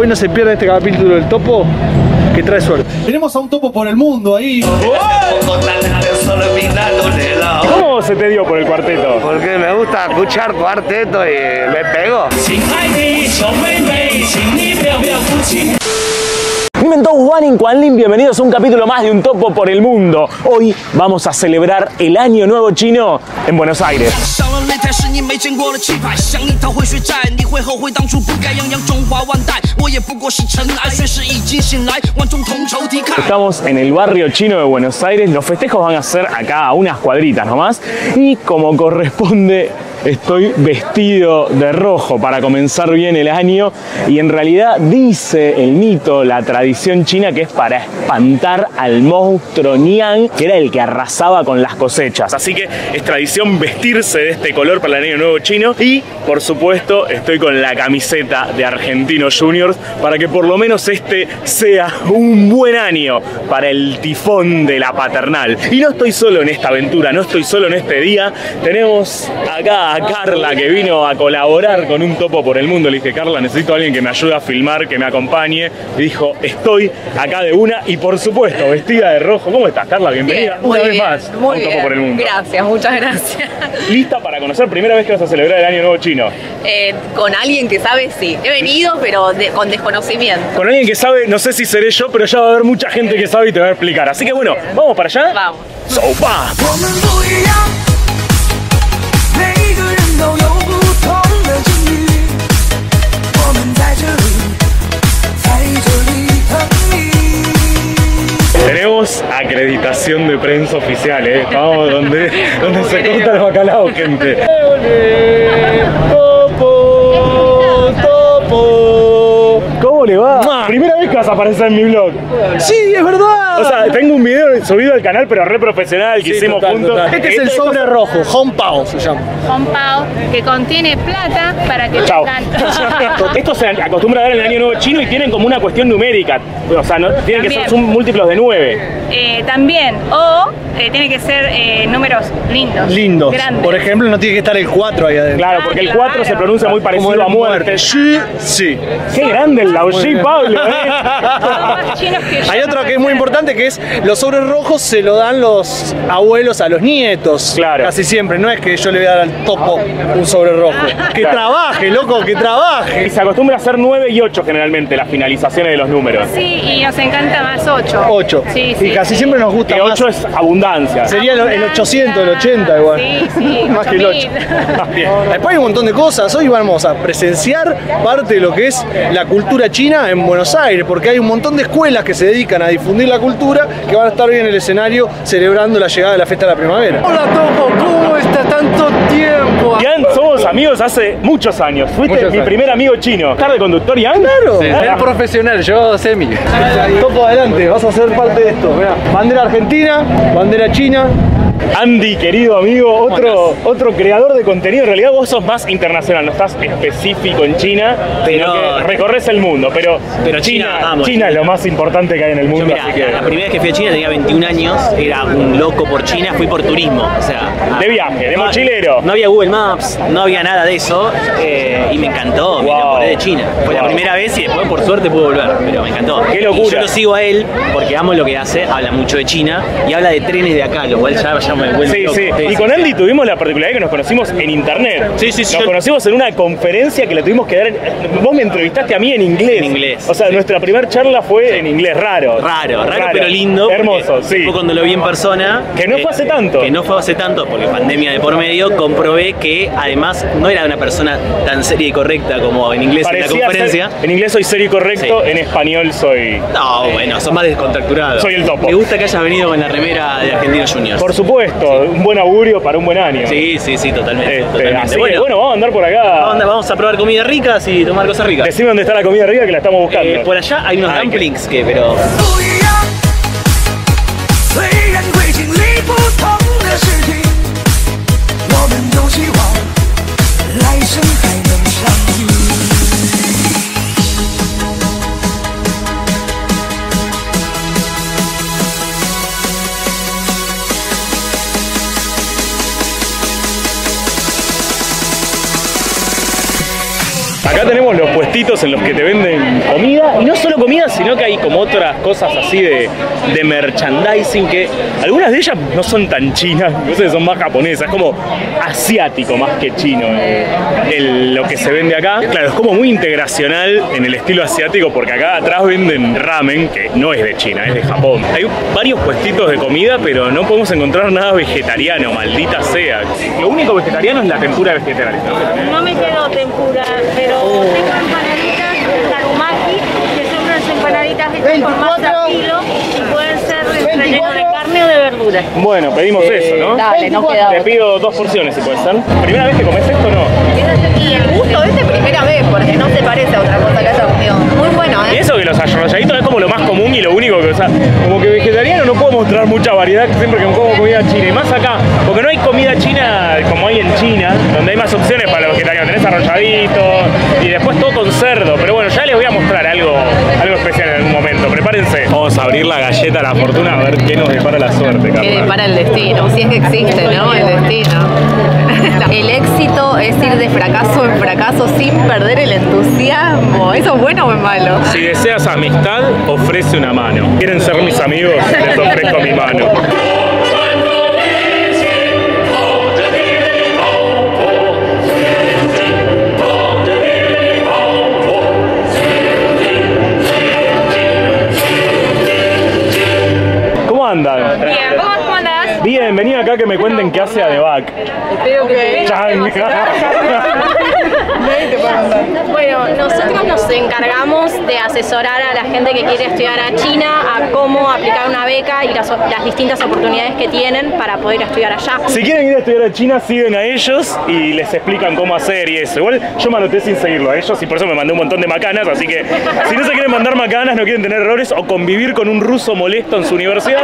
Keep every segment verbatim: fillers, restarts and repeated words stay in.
Hoy no se pierde este capítulo del Topo, que trae suerte. Tenemos a un topo por el mundo ahí. ¿Cómo se te dio por el cuarteto? Porque me gusta escuchar cuarteto y me pegó. Juan Inquan Lin, bienvenidos a un capítulo más de Un Topo por el Mundo. Hoy vamos a celebrar el Año Nuevo Chino en Buenos Aires. Estamos en el barrio chino de Buenos Aires. Los festejos van a ser acá a unas cuadritas nomás. Y como corresponde, estoy vestido de rojo para comenzar bien el año. Y en realidad dice el mito, la tradición china, que es para espantar al monstruo Nian, que era el que arrasaba con las cosechas. Así que es tradición vestirse de este color para el Año Nuevo Chino. Y por supuesto estoy con la camiseta de Argentinos Juniors, para que por lo menos este sea un buen año para el tifón de la paternal. Y no estoy solo en esta aventura, no estoy solo en este día. Tenemos acá a Carla, que vino a colaborar con Un Topo por el Mundo. Le dije, Carla, necesito a alguien que me ayude a filmar, que me acompañe. Y dijo, estoy acá de una. Y por supuesto, vestida de rojo. ¿Cómo estás, Carla? Bienvenida bien, una vez bien, más muy a Un Topo bien. por el Mundo. Gracias, muchas gracias. ¿Lista para conocer? ¿Primera vez que vas a celebrar el Año Nuevo Chino? Eh, con alguien que sabe, sí. He venido, pero de, con desconocimiento. Con alguien que sabe, no sé si seré yo, pero ya va a haber mucha gente que sabe y te va a explicar. Así que bueno, bien. ¿Vamos para allá? Vamos. ¡Sopa! Tenemos acreditación de prensa oficial, ¿eh? Vamos, donde, donde se corta el bacalao, gente. Topo, topo. ¿Cómo le va? Ma. Primera vez que vas a aparecer en mi blog. Sí, es verdad. O sea, tengo un video subido al canal, pero re profesional, que sí, hicimos total, juntos. Total. Este es el sobre rojo, Hongbao se llama. Hongbao, que contiene plata para que Chao. tengan. Esto se acostumbra a dar en el Año Nuevo Chino y tienen como una cuestión numérica. O sea, no, tienen también. que ser múltiplos de nueve. Eh, también, o eh, tiene que ser eh, números lindos. Lindos. Grandes. Por ejemplo, no tiene que estar el cuatro ahí adentro. Claro, porque el cuatro se pronuncia muy parecido como a muerte. muerte. Sí, sí. Qué grande el Lauxi, Pablo. Hay otro que es muy importante, que es los sobres rojos se lo dan los abuelos a los nietos. Claro. Casi siempre, no es que yo le voy a dar al topo un sobre rojo. Que claro. trabaje, loco, que trabaje. Y se acostumbra a hacer nueve y ocho generalmente las finalizaciones de los números. Sí, y nos encanta más ocho. ocho. Sí, sí, y casi sí. siempre nos gusta que más. ocho es abundancia. Sería abundancia. el ochocientos, el ochenta igual. Sí, sí. Más que el ocho. Después hay un montón de cosas. Hoy vamos a presenciar parte de lo que es la cultura china en Buenos Aires, porque hay un montón de escuelas que se dedican a difundir la cultura, que van a estar hoy en el escenario celebrando la llegada de la fiesta de la primavera. Hola, Topo, ¿cómo está? Tanto tiempo. Ian, somos amigos hace muchos años. Fuiste muchos mi años. primer amigo chino. ¿Estás de conductor, Ian? Claro. Sí, claro. Es profesional, yo semi. Topo, adelante, vas a ser parte de esto. Mirá, bandera argentina, bandera china. Andy, querido amigo, otro, otro creador de contenido. En realidad vos sos más internacional, no estás específico en China, pero que recorres el mundo. Pero, pero China, China, vamos, China es lo más importante que hay en el mundo. Yo, mirá, así que... La primera vez que fui a China tenía veintiún años, era un loco por China, fui por turismo. O sea, de viaje, de no, mochilero. No había Google Maps, no había nada de eso, eh, y me encantó, wow. me enamoré de China. Fue wow. la primera vez y después por suerte pude volver, pero me encantó. Qué locura. Y yo lo sigo a él porque amo lo que hace, habla mucho de China y habla de trenes de acá, lo cual ya vaya. Sí, sí. Y con Andy tuvimos la particularidad que nos conocimos en internet. Sí, sí, sí. Nos conocimos en una conferencia que la tuvimos que dar en... Vos me entrevistaste a mí en inglés. En inglés. O sea, sí. nuestra primera charla fue sí. en inglés. Raro. Raro, raro, raro. Pero lindo. Hermoso, sí. Fue cuando lo vi en persona. Que no fue hace tanto. Que no fue hace tanto, porque pandemia de por medio, comprobé que además no era una persona tan seria y correcta como en inglés Parecía en la conferencia. Ser, en inglés soy serio y correcto, sí. en español soy... No, eh, bueno, son más descontracturados. Soy el topo. Me gusta que hayas venido con la remera de Argentinos Juniors. Por supuesto. Esto, sí. un buen augurio para un buen año. Sí, sí, sí, totalmente. Este, totalmente. Así bueno, que, bueno, vamos a andar por acá. Vamos a, andar, vamos a probar comida rica y tomar cosas ricas. Decime dónde está la comida rica que la estamos buscando. Eh, por allá hay unos Ay, dumplings que, que pero... Acá tenemos los puestitos en los que te venden comida solo comida, sino que hay como otras cosas así de, de merchandising que algunas de ellas no son tan chinas, no sé, son más japonesas, es como asiático más que chino eh, el, lo que se vende acá. Claro, es como muy integracional en el estilo asiático porque acá atrás venden ramen, que no es de China, es de Japón. Hay varios puestitos de comida, pero no podemos encontrar nada vegetariano, maldita sea. Lo único vegetariano es la tempura vegetariana. No me quedó tempura, pero oh. Tengo empanaditas de tarumaki, que son unas empanaditas hechas por masa kilo y pueden ser relleno de carne o de verdura. Bueno, pedimos eh, eso, ¿no? Dale, no queda. Te pido dos porciones, si puedes ser. ¿Primera vez que comes esto o no? Y el gusto es de primera vez, porque no se parece a otra cosa que haya comido. Muy bueno, ¿eh? Y eso que los arrolladitos es como lo más común y lo único que, o sea, como que vegetariano no puedo mostrar mucha variedad siempre que me como comida china. Y más acá, porque no hay comida china como hay en China, donde hay más opciones para los vegetarianos. Tenés arrolladitos y después todo con cerdo. Pero bueno, ya les voy a mostrar algo, algo especial en algún momento. Prepárense. Vamos a abrir la galleta de la fortuna a ver qué nos depara la suerte, Carla. Qué depara el destino, si es que existe, ¿no? El destino. El éxito es ir de fracaso en fracaso sin perder el entusiasmo. ¿Eso es bueno o es malo? Si deseas amistad, ofrece una mano. ¿Quieren ser mis amigos? Les ofrezco mi mano. ¿Cómo andan? Bien, ¿cómo andas? Bien, vení acá que me cuenten qué hace ADEVAC. Espero que Chang. Bueno, nosotros nos encargamos de asesorar a la gente que quiere estudiar a China a cómo aplicar una beca y las, las distintas oportunidades que tienen para poder estudiar allá. Si quieren ir a estudiar a China, siguen a ellos y les explican cómo hacer y eso. Igual yo me anoté sin seguirlo a ellos y por eso me mandé un montón de macanas, así que si no se quieren mandar macanas, no quieren tener errores o convivir con un ruso molesto en su universidad,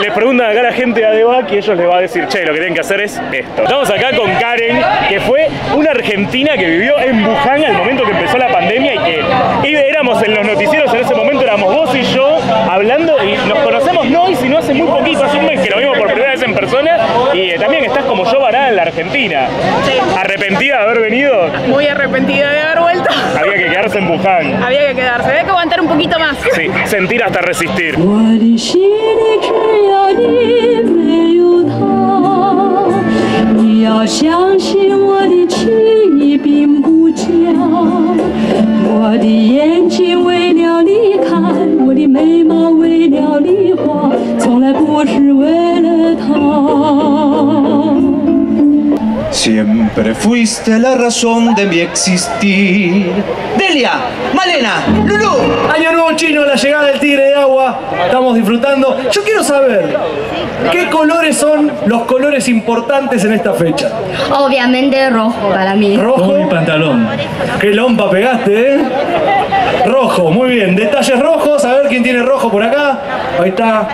les preguntan acá a la gente de ADEVAC y ellos les va a decir, che, lo que tienen que hacer es esto. Estamos acá con Karen, que fue una argentina que vivió en Wuhan al momento que empezó la pandemia y que y éramos en los noticieros en ese momento, éramos vos y yo hablando y nos conocemos no y sino hace muy poquito, hace un mes que lo vimos por primera vez en persona y eh, también estás como yo varada en la Argentina. Sí. ¿Arrepentida de haber venido? Muy arrepentida de haber vuelto. Había que quedarse en Wuhan. Había que quedarse, había que aguantar un poquito más. Sí, sentir hasta resistir. Siempre fuiste la razón de mi existir. Delia, Malena, Lulú. Año Nuevo Chino, la llegada del Tigre de Agua. Estamos disfrutando. Yo quiero saber, ¿qué colores son los colores importantes en esta fecha? Obviamente rojo para mí. Rojo y pantalón. Qué lompa pegaste, ¿eh? Rojo, muy bien. Detalles rojos, a ver quién tiene rojo por acá. Ahí está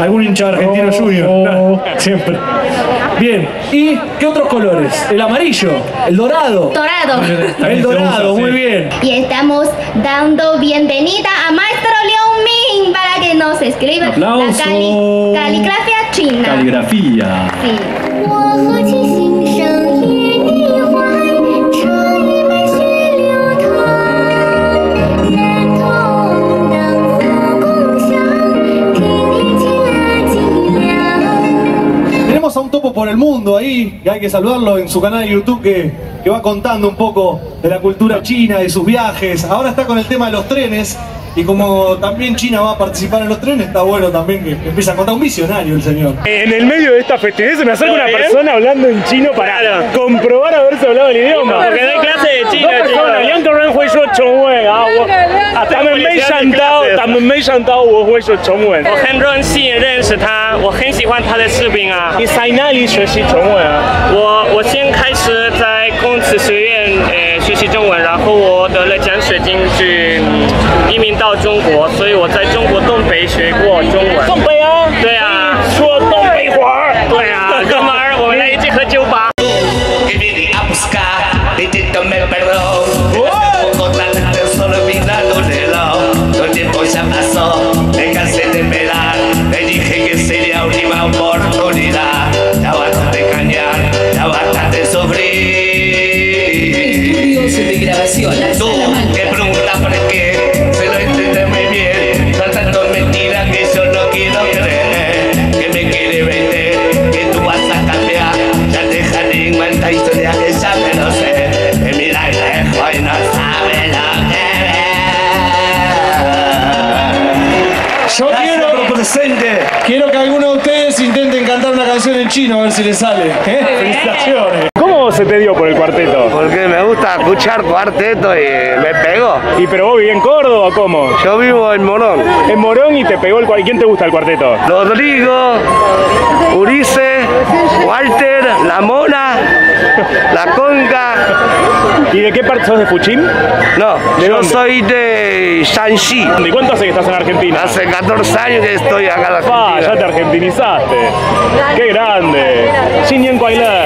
algún hincha argentino junior. No, siempre. Bien, ¿y qué otros colores? El amarillo, el dorado. Dorado. El dorado, muy bien. Y estamos dando bienvenida a Maestro León Ming para que nos escriba la cali caligrafía china. Caligrafía. Sí. A Un Topo por el Mundo ahí, que hay que saludarlo en su canal de YouTube que, que va contando un poco de la cultura china, de sus viajes. Ahora está con el tema de los trenes y como también China va a participar en los trenes, está bueno también que empieza a contar. Un visionario el señor. En el medio de esta festividad se me acerca una bien? persona hablando en chino para claro. comprobar haberse hablado el idioma. Porque da clase de chino. Grabación. Tú me preguntas por qué, se lo entendemos. Quiero que alguno de ustedes intenten cantar una canción en chino a ver si les sale. ¿Eh? Felicitaciones. ¿Cómo se te dio por el cuarteto? Porque me gusta escuchar cuarteto y me pegó. ¿Y pero vos vivís en Córdoba o cómo? Yo vivo en Morón. ¿En Morón y te pegó el cuarteto? ¿Quién te gusta el cuarteto? Rodrigo, Ulises, Walter, La Mona, La Conga. ¿Y de qué parte sos? ¿De Fuchín? No, ¿de yo dónde? Soy de Shanxi. ¿Y cuánto hace que estás en Argentina? Hace catorce años que estoy acá en Argentina. Ah, ya te argentinizaste. ¡Qué grande! Xin Nian Kuai Le.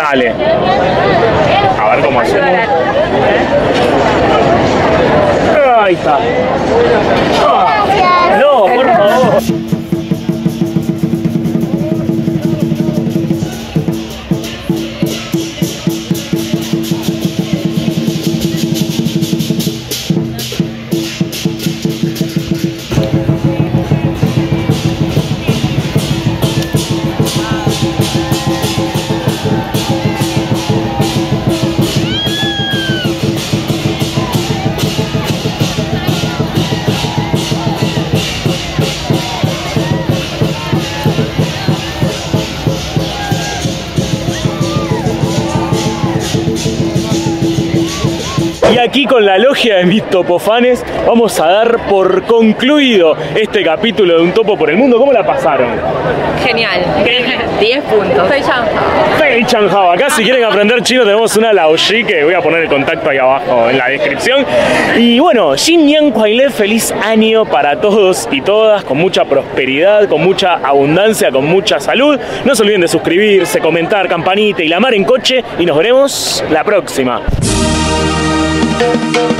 Dale. A ver cómo hacemos. Ahí está. Ah, no, por favor. Aquí con la logia de mis topofanes vamos a dar por concluido este capítulo de Un Topo por el Mundo. ¿Cómo la pasaron? Genial. diez puntos. Fei Changhao. Fei Changhao. Acá si quieren aprender chino tenemos una laoshi que voy a poner el contacto ahí abajo en la descripción. Y bueno, Xin Nian Kuai Le, feliz año para todos y todas, con mucha prosperidad, con mucha abundancia, con mucha salud. No se olviden de suscribirse, comentar, campanita y la mar en coche. Y nos veremos la próxima. We'll be right back.